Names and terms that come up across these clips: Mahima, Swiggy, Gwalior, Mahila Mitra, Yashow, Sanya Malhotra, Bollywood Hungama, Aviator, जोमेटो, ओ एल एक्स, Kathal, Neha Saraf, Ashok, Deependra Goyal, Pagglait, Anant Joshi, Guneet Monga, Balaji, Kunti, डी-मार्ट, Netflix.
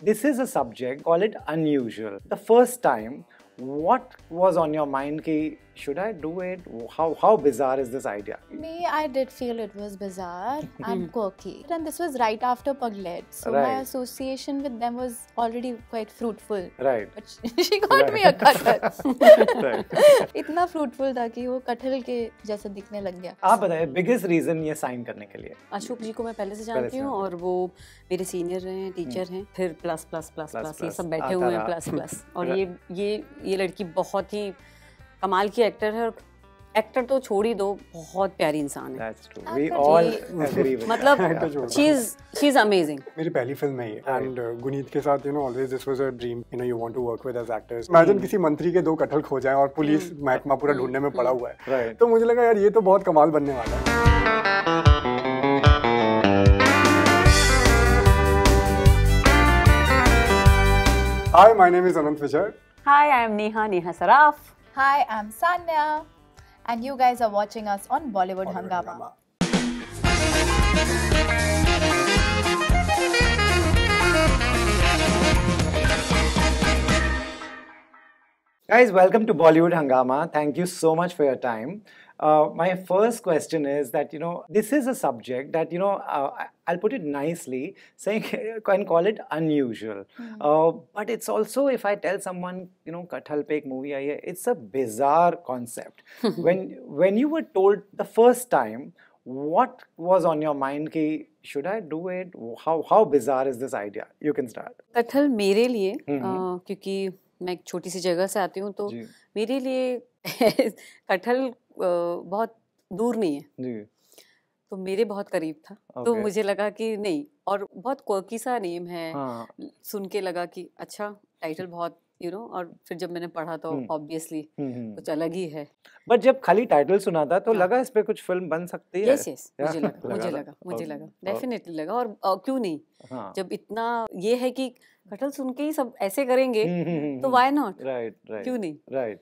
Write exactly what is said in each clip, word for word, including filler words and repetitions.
This is a subject, call it unusual. The first time, what was on your mind ki, should I do it? How, how bizarre is this idea? Me, I did feel it was bizarre and quirky. And this was right after Pagglait. So right. My association with them was already quite fruitful. Right. But she got right. me a kathal. Right. Itna fruitful tha ki wo kathal ke jaisa dikhne lag gaya. Aap bataye, biggest reason ye sign karne ke liye? Ashok ji ko main pehle se jaanti hu aur wo मेरे senior हैं, teacher हैं, फिर plus plus plus plus ये सब बैठे हुए हैं plus plus. और ये ये ये लड़की बहुत ही कमाल की एक्टर है और एक्टर तो छोड़ ही दो, बहुत प्यारी इंसान है. That's true. We all agree with that. मतलब she's she's amazing. मेरी पहली फिल्म है ये and गुनीत के साथ you know always this was a dream you know you want to work with as actors. Imagine किसी मंत्री के दो कटहल खो जाएं और पुलिस महकमा पूरा ढूंढने में पड़ा हुआ है. तो मुझे लगा यार ये तो बहुत कमाल बनने वाला है. Hi, my name is Anant Joshi. Hi, I am Neha, Neha Saraf. Hi, I am Sanya. And you guys are watching us on Bollywood, Bollywood Hungama. Hungama. Guys, welcome to Bollywood Hungama. Thank you so much for your time. Uh, my first question is that, you know, this is a subject that, you know, uh, I'll put it nicely, saying, can call it unusual. Mm-hmm. uh, but it's also, if I tell someone, you know, Kathal pe ek movie aayi hai, it's a bizarre concept. when, when you were told the first time, what was on your mind ki, should I do it? How, how bizarre is this idea? You can start. Kathal mere liye, kyunki मैं एक छोटी सी जगह से आती हूँ तो मेरे लिए कटहल बहुत दूर में है तो मेरे बहुत करीब था okay. तो मुझे लगा कि नहीं और बहुत क्वर्की सा नेम है हाँ. सुन के लगा कि अच्छा टाइटल बहुत यू you नो know, और फिर जब मैंने पढ़ा तो ऑब्वियसली कुछ अलग ही है बट जब खाली टाइटल सुना था तो लगा इस पे कुछ फिल्म बन सकती है yes, yes, मुझे लगा मुझे लगा मुझे लगा डेफिनेटली लगा और क्यों नहीं हाँ. जब इतना ये है कि कटहल सुन के ही सब ऐसे करेंगे तो व्हाई नॉट राइट राइट क्यों नहीं right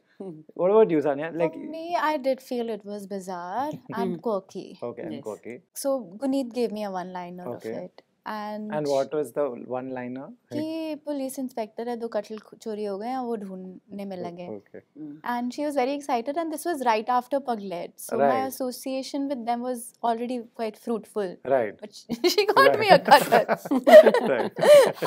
What about you, Sanya? Like, for me, I did feel it was bizarre and quirky. Okay, and yes. quirky. So Guneet gave me a one-liner okay. of it. And, and what was the one-liner? कि police inspector है दो कटल चोरी हो गए हैं वो ढूंढने में लगे. Okay. And she was very excited, and this was right after Pagglait, so right. my association with them was already quite fruitful. Right. But she, she got right. me a cutter. right.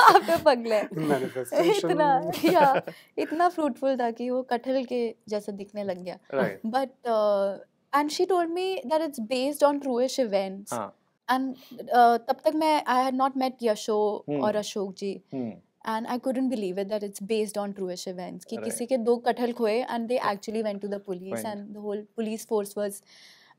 After Pagglait. Manifestation. इतना yeah इतना fruitful था कि वो कटल के जैसा दिखने लग गया. Right. But uh, and she told me that it's based on trueish events. हाँ. And uh, तब तक मैं I had not met Yashow hmm. और अशोक जी hmm. and I couldn't believe it that it's based on trueish events कि right. किसी के दो कटहल खोए and they actually went to the police right. and the whole police force was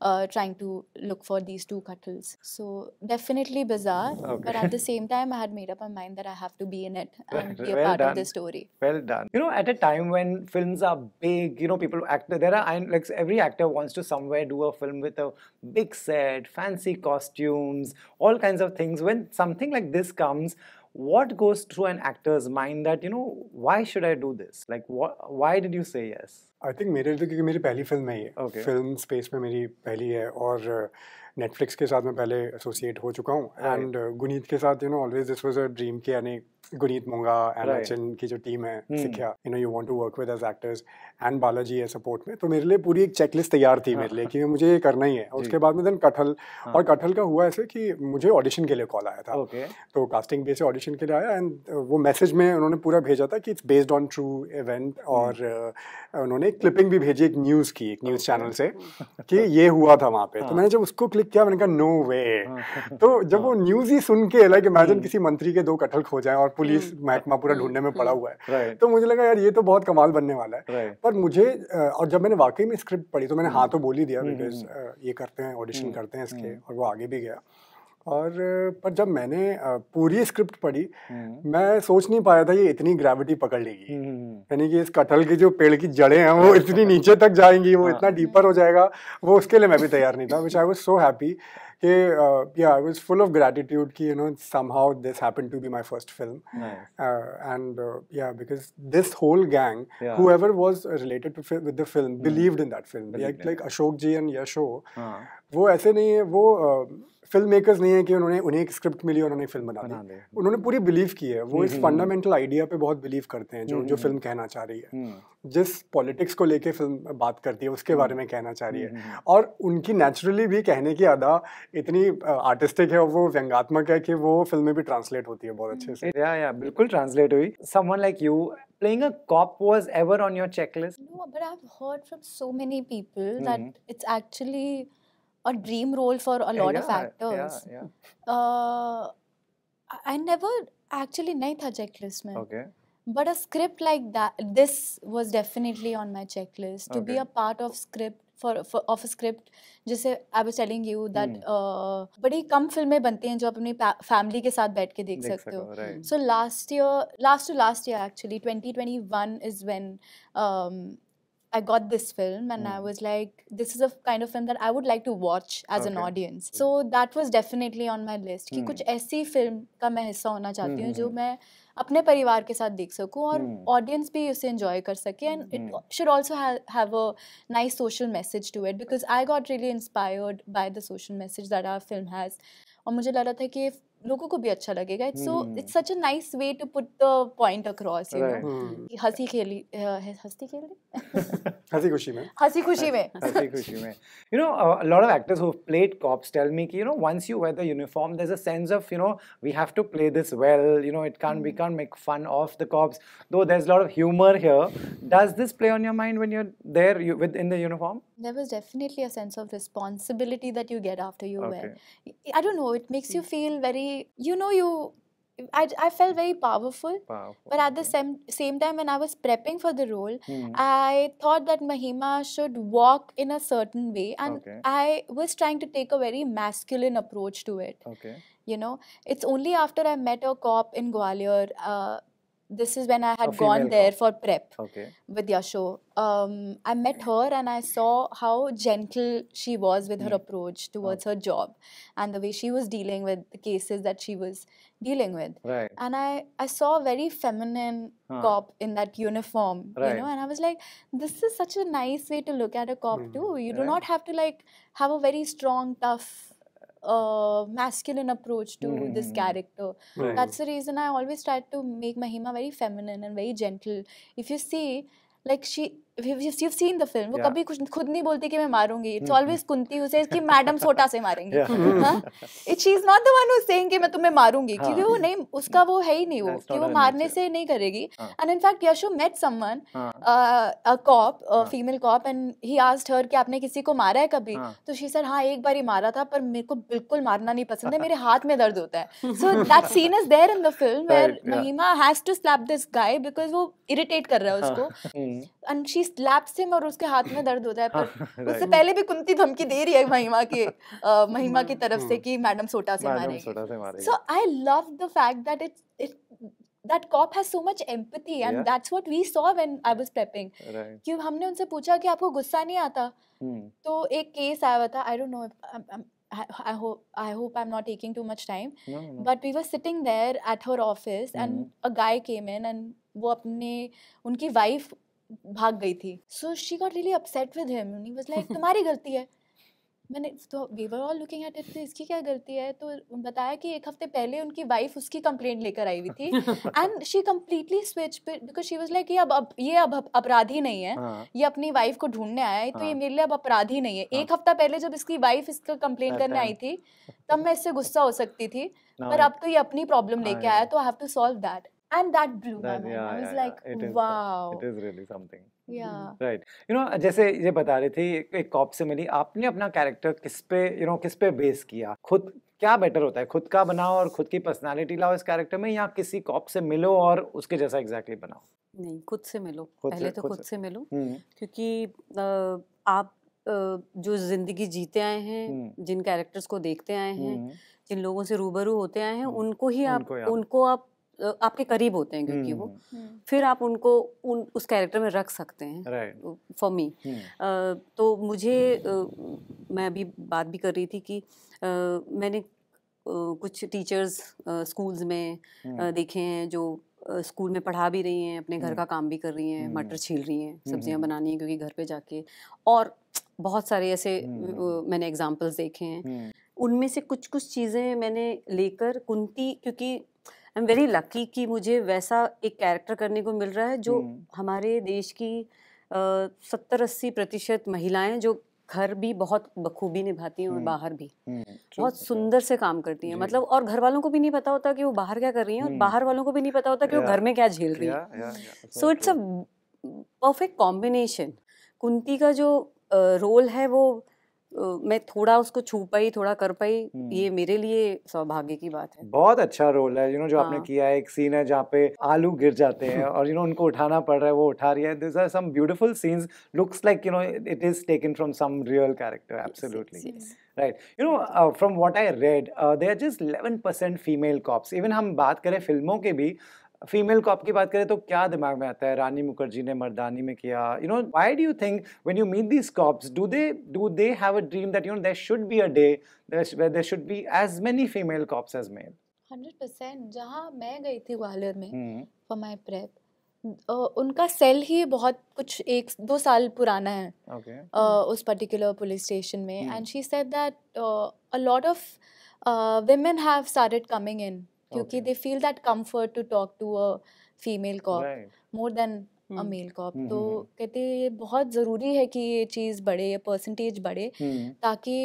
uh, trying to look for these two cuttles. So definitely bizarre okay. but at the same time I had made up my mind that I have to be in it and be a well part done. of this story. Well done. You know at a time when films are big, you know people act, there are like every actor wants to somewhere do a film with a big set, fancy costumes, all kinds of things. When something like this comes, what goes through an actor's mind that, you know, why should I do this? Like, what, why did you say yes? I think मेरे लिए क्योंकि मेरी पहली film है ये. Okay. Film space में मेरी पहली है और नेटफ्लिक्स के साथ मैं पहले एसोसिएट हो चुका हूँ एंड गुनीत के साथ you know always this was a dream कि यानी गुनीत मोंगा एंड अचन की जो टीम है Sikhya you know you want to work with as actors and Balaji है सपोर्ट में तो मेरे लिए पूरी एक चेकलिस्ट तैयार थी मेरे लिए कि मुझे ये करना ही है. उसके बाद में देन कटहल और कटहल का हुआ ऐसे कि मुझे ऑडिशन के लिए कॉल आया था तो कास्टिंग बेस ऑडिशन के लिए आया एंड वो मैसेज में उन्होंने पूरा भेजा था कि it's based on true event और उन्होंने एक क्लिपिंग भी भेजी एक न्यूज़ की एक न्यूज़ चैनल से कि ये हुआ था वहाँ पे. तो मैंने जब उसको क्लिक किया मैंने कहा नो वे. तो जब वो न्यूज़ ही सुन के लाइक इमेजिन किसी मंत्री के दो कटहल खो जाएं और पुलिस महकमा पूरा ढूंढने में पड़ा हुआ है तो मुझे लगा यार ये तो बहुत कमाल बनने वाला है. पर मुझे और जब मैंने वाकई में स्क्रिप्ट पढ़ी तो मैंने हाँ तो बोल ही दिया बिकॉज ये करते हैं ऑडिशन करते हैं इसके और वो आगे भी गया. और पर जब मैंने पूरी स्क्रिप्ट पढ़ी मैं सोच नहीं पाया था ये इतनी ग्रेविटी पकड़ लेगी यानी कि इस कटहल की जो पेड़ की जड़ें हैं वो इतनी नीचे तक जाएंगी वो इतना डीपर हो जाएगा वो उसके लिए मैं भी तैयार नहीं था. विच आई वाज सो हैप्पी कि या I was full of gratitude कि you know somehow this happened to be my first film and या because this whole gang whoever was related to with the film believed in that film like like Ashok ji and यशो वो ऐसे नहीं है वो film makers नहीं है कि उन्होंने उन्हें एक स्क्रिप्ट मिली और उन्होंने फिल्म बना दी, उन्होंने पूरी बिलीव की है, वो इस फंडामेंटल आइडिया पे बहुत बिलीव करते हैं जो जो फिल्म कहना चाह रही है, जिस पॉलिटिक्स को लेके फिल्म बात करती है उसके बारे में कहना चाह रही है। और उनकी नेचुरली भी कहने की अदा इतनी आर्टिस्टिक है और वो व्यंगात्मक है कि वो फिल्म में भी ट्रांसलेट होती है बहुत अच्छे से। या या बिल्कुल ट्रांसलेट हुई। Someone like you playing a cop was ever on your checklist? No, but I've heard from so many people mm-hmm. that it's actually a dream role for a lot yeah, of actors. Yeah, yeah. Uh, I never actually nahi tha checklist mein. Okay. But a script like that, this was definitely on my checklist. To okay. be a part of script for, for of a script, just I was telling you that. Hmm. Uh, बड़ी कम फिल्में बनती हैं जो आप अपनी family के साथ बैठ के देख, देख सकते हो. Right. So last year, last to last year actually, twenty twenty-one is when. Um, I got this film and mm. I was like, this is a kind of film that I would like to watch as okay. an audience. So that was definitely on my list. कि कुछ ऐसी film का मैं हिस्सा होना चाहती हूँ जो मैं अपने परिवार के साथ देख सकूँ और audience भी उसे enjoy कर सके and it should also have a nice social message to it because I got really inspired by the social message that our film has. और मुझे लगा था कि लोगों को भी अच्छा लगेगा। It's so it's such a nice way to put the point across, you know. हंसी खेली हंसी खेली हंसी खुशी में हंसी खुशी में हंसी खुशी में you know a lot of actors who played cops tell me कि you know once you wear the uniform there is a sense of you know we have to play this well, you know it can't we can't make fun of the cops, though there is lot of humour here. Does this play on your mind when you are there within the uniform? There was definitely a sense of responsibility that you get after you okay. wear. I don't know, it makes you feel very, you know, you, I, I felt very powerful. Powerful. But at the same, same time when I was prepping for the role, mm-hmm. I thought that Mahima should walk in a certain way. And okay. I was trying to take a very masculine approach to it. Okay. You know, it's only after I met a cop in Gwalior, uh, this is when I had gone there for prep okay. with Yashow. Um, I met her and I saw how gentle she was with mm. her approach towards okay. her job and the way she was dealing with the cases that she was dealing with. Right. And I, I saw a very feminine huh. cop in that uniform, right. you know, and I was like, this is such a nice way to look at a cop mm. too. You do right. not have to like have a very strong, tough, Uh, masculine approach to mm. this character. Right. That's the reason I always tried to make Mahima very feminine and very gentle. If you see, like she, if you've seen the film, yeah. वो कभी कुछ खुद नहीं बोलती कि मैं मारूंगी. It's always Kunti who says कि मैडम सोटा से मारेंगी. हाँ? She's not the one who's saying कि मैं तुम्हें मारूंगी. क्योंकि वो नहीं, उसका वो है ही नहीं वो. कि वो मारने से नहीं करेगी. And in fact, Yashow met someone, uh, a cop, a female cop, and he asked her कि आपने किसी को मारा है कभी? तो she said हाँ एक बार ही मारा था, पर मेरे को बिल्कुल मारना नहीं पसंद है. मेरे हाथ में दर्द होता है. So that scene is there in the film where Mahima has to slap this guy because वो irritate कर रहा है उसको. And she slaps him और उसके हाथ में दर्द होता है, पर उससे पहले भी कुंती धमकी दे रही है महिमा के महिमा की तरफ से कि मैडम सोटा से मारेंगे। So I love the fact that it it that cop has so much empathy and that's what we saw when I was prepping. कि हमने उनसे पूछा कि आपको गुस्सा नहीं आता? तो एक केस आया था, I don't know, I hope I hope I'm not taking too much time, but we were sitting there at her office and a guy came in and वो अपने उनकी wife भाग गई थी. So she got really upset with him and he was like तुम्हारी गलती है. मैंने तो we were all looking at it, इसकी क्या गलती है? तो बताया कि एक हफ्ते पहले उनकी वाइफ उसकी कंप्लेंट लेकर आई हुई थी and she completely switched because she was like ये अब अब ये अब अपराधी नहीं है, ये अपनी वाइफ को ढूंढने आया है, तो ये मेरे लिए अब अपराधी नहीं है. एक हफ्ता पहले जब इसकी वाइफ इसका कंप्लेंट करने आई थी तब मैं इससे गुस्सा हो सकती थी, पर अब तो ये अपनी प्रॉब्लम लेके आया, तो I have to solve that. And that blew my mind. I was like, wow. It is really something. Yeah. Right. You know, जैसे ये बता रही थी एक कॉप से मिली, आपने अपना कैरेक्टर किस पे you know किस पे बेस किया? खुद क्या बेटर होता है, खुद का बनाओ और खुद की पर्सनालिटी लाओ इस कैरेक्टर में, या किसी कॉप से मिलो और उसके जैसा एग्जैक्टली बनाओ? नहीं, खुद से मिलो पहले तो, खुद से मिलो क्योंकि आप जो जिंदगी जीते आए हैं, जिन कैरेक्टर्स को देखते आए हैं, जिन लोगों से रूबरू होते आए हैं, उनको ही आप उनको आप आपके करीब होते हैं क्योंकि hmm. वो hmm. फिर आप उनको उन उस कैरेक्टर में रख सकते हैं. For right. Me hmm. uh, तो मुझे uh, मैं अभी बात भी कर रही थी कि uh, मैंने uh, कुछ टीचर्स स्कूल्स uh, में hmm. uh, देखे हैं जो स्कूल में पढ़ा भी रही हैं, अपने घर का काम भी कर रही हैं, मटर छील रही हैं, सब्जियां बनानी हैं क्योंकि घर पे जाके, और बहुत सारे ऐसे मैंने एग्जांपल्स देखे हैं. उनमें से कुछ कुछ चीज़ें मैंने लेकर कुंती, क्योंकि आई एम वेरी लकी कि मुझे वैसा एक कैरेक्टर करने को मिल रहा है जो हमारे देश की सत्तर अस्सी प्रतिशत महिलाएं जो घर भी बहुत बखूबी निभाती हैं और बाहर भी बहुत सुंदर से काम करती हैं, मतलब और घर वालों को भी नहीं पता होता कि वो बाहर क्या कर रही हैं और बाहर वालों को भी नहीं पता होता कि वो घर में क्या झेल रही है। So it's a perfect combination. Kunti का जो रोल है वो मैं थोड़ा उसको छू पाई, थोड़ा कर पाई, ये मेरे लिए सौभाग्य की बात है। बहुत अच्छा रोल है, यू नो, जो आपने किया है। एक सीन है जहाँ पे आलू गिर जाते हैं और यू नो उनको उठाना पड़ रहा है, वो उठा रही है। This are some beautiful scenes, looks like you know it is taken from some real character. Absolutely right. You know from what I read they are just eleven percent female cops. Even हम बात करें फिल्मों के भी, female corp की बात करें तो क्या दिमाग में आता है? रानी मुखर्जी ने मर्दानी में किया, you know. Why do you think when you meet these cops do they do they have a dream that you know there should be a day where there should be as many female cops as male? Hundred percent. जहाँ मैं गई थी ग्वालियर में for my prep, उनका cell ही बहुत कुछ एक दो साल पुराना है okay. uh, उस पर्टिकुलर पुलिस स्टेशन में। And she said that a lot of women have started coming in, क्योंकि they feel that comfort to talk to a female cop more than a male cop. तो कहते ये बहुत ज़रूरी है कि ये चीज़ बढ़े, ये परसेंटेज बढ़े, ताकि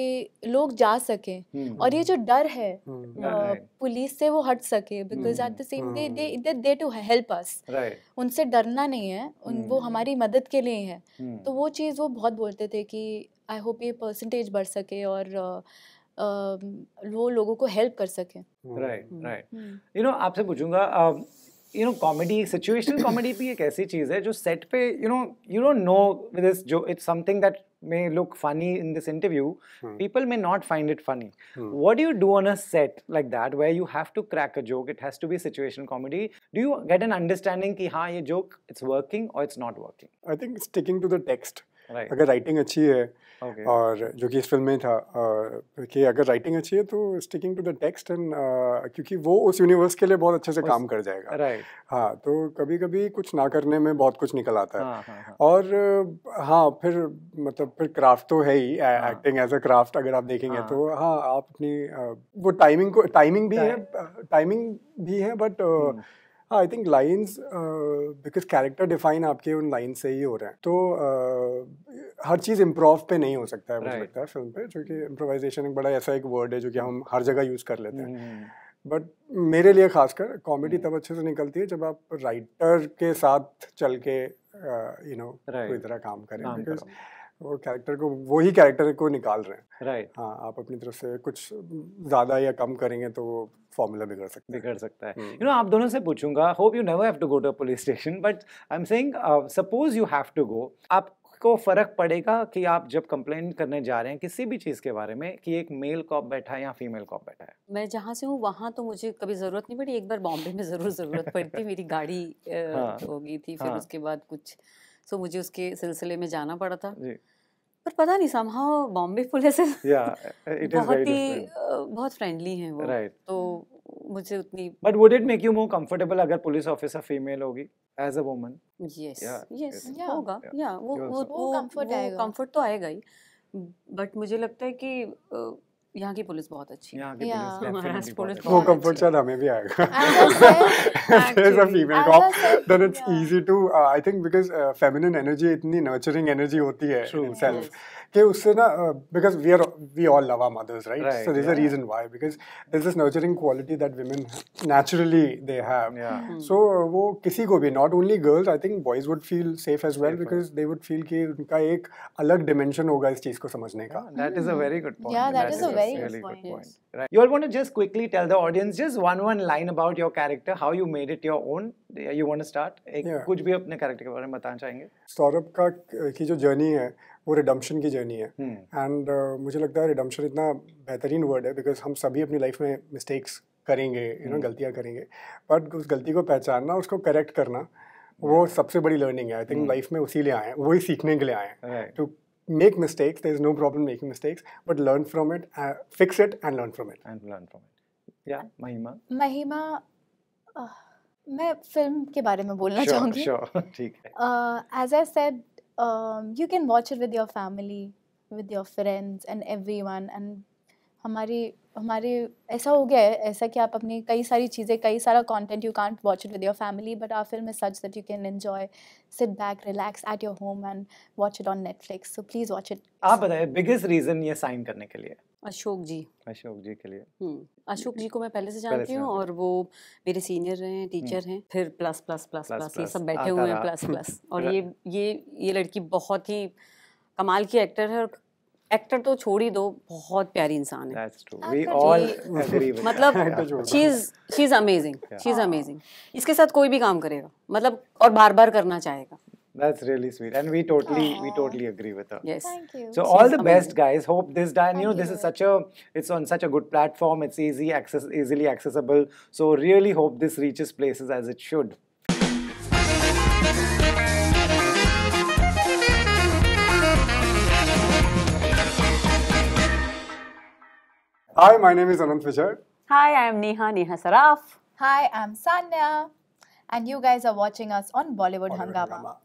लोग जा सकें और ये जो डर है पुलिस से वो हट सके। Because at the same day they they to help us, उनसे डरना नहीं है, वो हमारी मदद के लिए है। तो वो चीज़ वो बहुत बोलते थे कि आई होप ये परसेंटेज बढ़ सके और वो लोगों को हेल्प कर सके। Right right. यू नो आपसे पूछूंगा, you know comedy, situational comedy भी एक ऐसी चीज़ है जो सेट पे you know you don't know this, जो it's something that may look funny in this interview, hmm. people may not find it funny. Hmm. What do you do on a set like that where you have to crack a joke? It has to be situation comedy. Do you get an understanding कि हाँ ये joke it's working or it's not working? I think sticking to the text. Right. अगर writing अच्छी है okay. और जो कि इस फिल्म में था uh, कि अगर writing अच्छी है तो sticking to the text and uh, क्योंकि वो उस universe के लिए बहुत अच्छे से उस, काम कर जाएगा। right. हाँ, तो कभी कभी कुछ ना करने में बहुत कुछ निकल आता है। हाँ, हाँ, हाँ. और हाँ फिर मतलब फिर क्राफ्ट तो है ही, एक्टिंग एज अ क्राफ्ट अगर आप देखेंगे हाँ. तो हाँ आप अपनी वो टाइमिंग को टाइमिंग भी है टाइमिंग भी है बट हाँ I think lines, because character define आपके उन लाइन से ही हो रहे हैं, तो uh, हर चीज़ इम्प्रोव पे नहीं हो सकता है मुझे right. लगता है फिल्म पे, क्योंकि इम्प्रोवाइजेशन एक बड़ा ऐसा एक वर्ड है जो कि हम हर जगह यूज़ कर लेते हैं। hmm. बट मेरे लिए खासकर कॉमेडी तब अच्छे से निकलती है जब आप राइटर के साथ चल के यू नो कोई तरह काम करें, बिकॉज वो कैरेक्टर को वो ही कैरेक्टर को निकाल रहे हैं। Right right. हाँ आप अपनी तरफ से कुछ ज़्यादा या कम करेंगे तो वो फॉर्मूला बिगड़ सकता है बिगड़ सकता है यू नो आप दोनों से पूछूंगा, hope you never have to go to a police station but I am saying suppose you have to go, आप को फ़र्क पड़ेगा कि आप जब कंप्लेंट करने जा रहे हैं किसी भी चीज़ के बारे में कि एक मेल कॉप बैठा है या फीमेल कॉप बैठा है? मैं जहाँ से हूँ वहाँ तो मुझे कभी ज़रूरत नहीं पड़ी। एक बार बॉम्बे में ज़रूर ज़रूरत पड़ी थी, मेरी गाड़ी हाँ, हो गई थी फिर हाँ, उसके बाद कुछ सो मुझे उसके सिलसिले में जाना पड़ा था जी। पर पता नहीं समहाउ बॉम्बे पुलिस बहुत ही बहुत फ्रेंडली हैं वो right. तो मुझे उतनी but would it make you more comfortable अगर पुलिस ऑफिसर फीमेल होगी as a woman? Yes yes होगा या वो वो वो कंफर्ट आएगा, कंफर्ट तो आएगा ही बट मुझे लगता है कि यहाँ की पुलिस बहुत अच्छी है, वो कंफर्ट शायद हमें भी आएगा as a female cop. Then it's easy to I think because feminine energy इतनी नर्चरिंग एनर्जी होती है सेल्फ कि उससे ना, because we are we all love our mothers right, so there is a reason why, because there is this nurturing quality that women naturally they have. So वो किसी को भी, not only girls, I think boys would feel safe as well because they would feel कि उनका एक अलग dimension होगा इस चीज़ को समझने का। That is a very good point. Really good point. Right. You all want to just quickly tell the audience just one one line about your character, how you made it your own. You want to start? एक yeah. कुछ भी अपने character के बारे में बताना चाहेंगे? सौरभ का की जो journey है वो redemption की journey है and uh, मुझे लगता है redemption इतना बेहतरीन word है because हम सभी अपनी life में mistakes करेंगे, you know गलतियाँ करेंगे, but उस गलती को पहचानना, उसको correct करना, वो सबसे बड़ी learning है। I think life में उसी लिए आए हैं, वही सीखने के लिए आए हैं। तो make mistakes, there is no problem making mistakes, but learn from it, uh, fix it and learn from it and learn from it yeah Mahima Mahima uh, मैं फिल्म के बारे में बोलना sure, चाहूँगी sure ठीक है uh, as I said um, you can watch it with your family, with your friends and everyone and हमारी हमारे ऐसा हो गया है ऐसा कि आप अपनी कई सारी चीज़ें, कई सारा content, you can't watch it with your family, but our film is such that you can enjoy, sit back, relax at your home and watch it on Netflix, so please watch it. आप बताइए biggest reason ये sign करने के लिए? अशोक जी, अशोक जी के लिए। अशोक जी को मैं पहले से जानती हूँ और वो मेरे सीनियर रहे हैं, टीचर हैं, फिर प्लस प्लस प्लस प्लस ये सब बैठे हुए हैं, प्लस प्लस। और ये ये ये लड़की बहुत ही कमाल की एक्टर है, और एक्टर तो छोड़ ही दो, बहुत प्यारी इंसान है। We all agree with मतलब she's amazing, she's amazing। इसके साथ कोई भी काम करेगा मतलब, और बार बार करना चाहेगा। That's really sweet, and we totally, Aww. we totally agree with her. Yes, thank you. So She's all the amazing. best, guys. Hope this done. You know, this you. is such a, it's on such a good platform. It's easy access, easily accessible. So really hope this reaches places as it should. Hi, my name is Anant Joshi. Hi, I am Neha, Neha Saraf. Hi, I am Sanya, and you guys are watching us on Bollywood, Bollywood Hungama. Hungama.